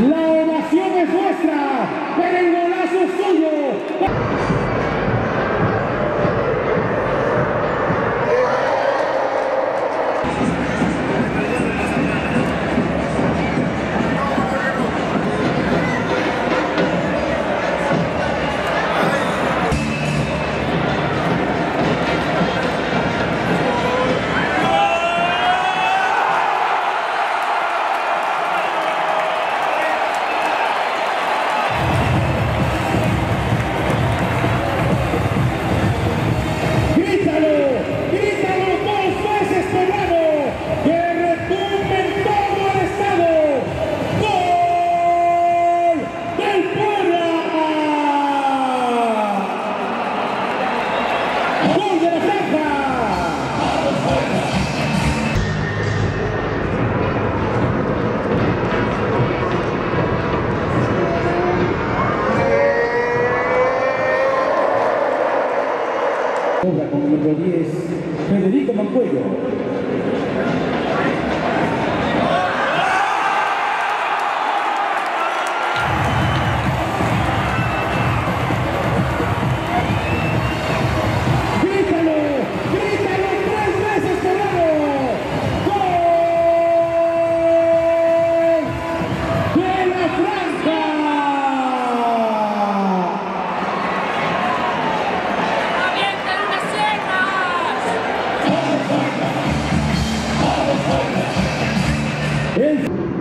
La ovación es nuestra, pero el golazo es suyo. Con el número 10, Federico Mancuello. Yes.